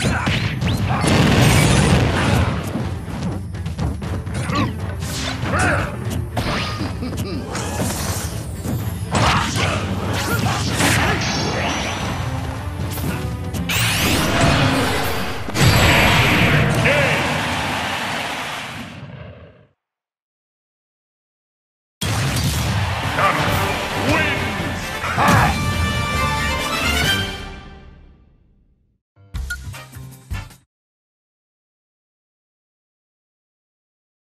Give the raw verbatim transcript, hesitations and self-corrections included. God.